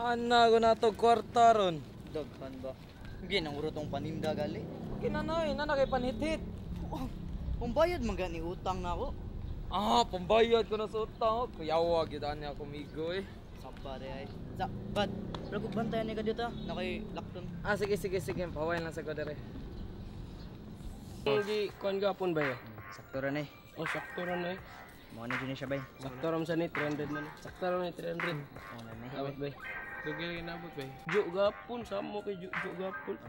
Hana ko na to kwarta ron. Daghan ba? Ginang urotong paninda gali. Kinanoy, na kay panhithit. Oh, pambayad man gani utang na ako. Ah, pambayad ko na sa utang. Kuyawa gitaan niya kumigo eh. Sabad ay. Sabad. Pero kung bantayan niya ka dito, nakay lockdown. Ah, sige, sige, sige. Pawain lang sa kodere. Hindi, kuhan gapon ba yun? Sakto rin eh. Oh, sakto rin eh. Mga na dyan siya ba yun? Sakto rin sa ni, 300 na. Sakto rin eh, 300. Oo na eh. Abot ba yun? Dugil kinabot ba yun? Diyo gapon, samo kay Diyo gapon.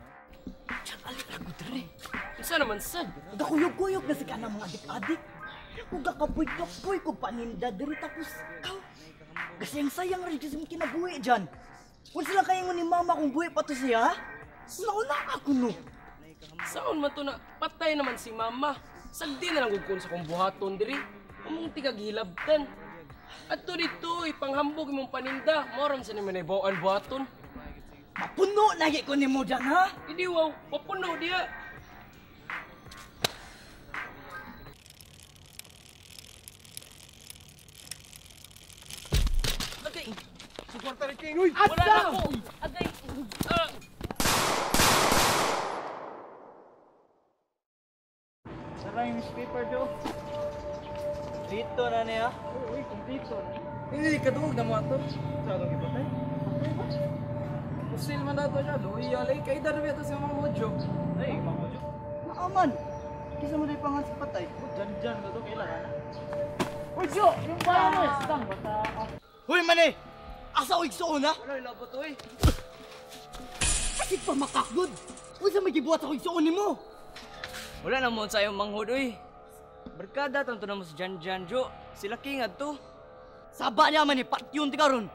Diyan, alagod rin eh. Isa naman sad. Ada kuyog-kuyog na sika ng mga adik-adik. Huwag akapoy-kapoy kung paninda diri tapos ikaw. Kasi ang sayang rin kasi kinabuhi dyan. Huwag sila kayang ni mama kung buhi pa to siya ha? Nauna ako no. Saan man to na patay naman si mama. Sagdi na lang gugkon sa kong buhaton diri. Among tigag hilabtan. At to dito, ipanghambog imong paninda. Moram sa naman ay bawaan buhaton. Mapuno lagi ko ni mo dyan ha? Hindi wow, mapuno dia. Agay! Suporta ni King! Uy! Wala na ako! Agay! Sarang newspaper daw. Dito na niya. Uy, dito na. Hindi, katungog na mga ito. Sarang ipatay. Pusil man na ito siya. Uyalay, kay darbi ito sa mga mojo. Ay, mga mojo. Maaman! Kisa mo na ipangan sa patay. Diyan-diyan na ito, kailangan na. Mojo! Yung bayan! Stang bata ka. Uy, mani! Asa ko igsoon ha? Wala, ilabot ko eh. Kasi pa makakagod! Uy, sa may gibuhat ako igsoonin mo! Wala naman sa'yo manghod, uy. Barkada, tanto na mo si Jan-Jan, Jo. Sila kingad to. Saba niya, mani. Patyon, tika ron.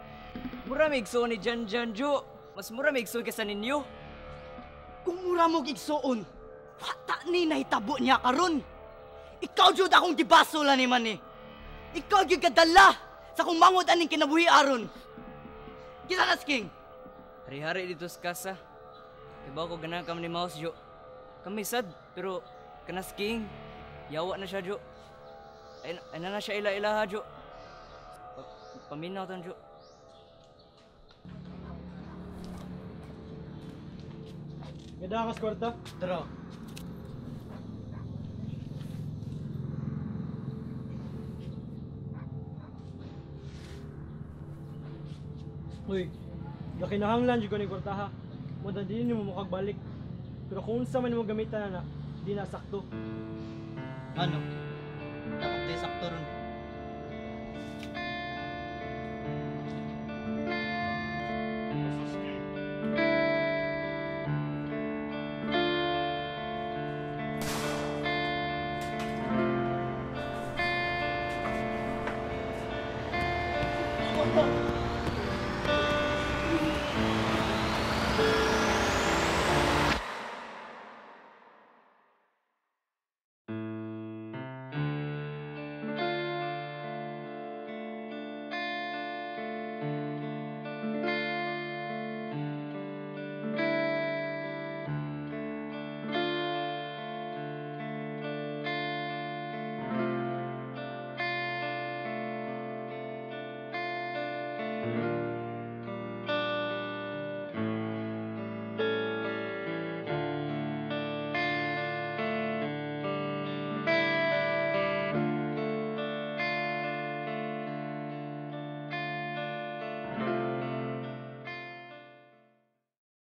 Mura may igsoon ni Jan-Jan, Jo. Mas mura may igsoon kaysa ninyo. Kung mura mo igsoon, wata ni nahitabo niya ka ron. Ikaw, Jo, akong gibaso lang ni mani. Ikaw, yung kadala sa kung mangod aning kinabuhi aron. Kita nas, King. Hari-hari dito sa kasa. Diba ako ganang kami ni Maus, Jo. Kami sad, pero... Kanas King, yawa na siya, Jo. Ay na siya ila-ilaha, Jo. Paminaw tayo, Jo. Ganda ka, Skorta? Tara. Uy, laki na hanglan, Jo, ni Korta, ha. Madadinin mo makagbalik. Pero kung saan man mo gamitan na, di na sakto. Ano? Takot tayo sakto ron. Sakto!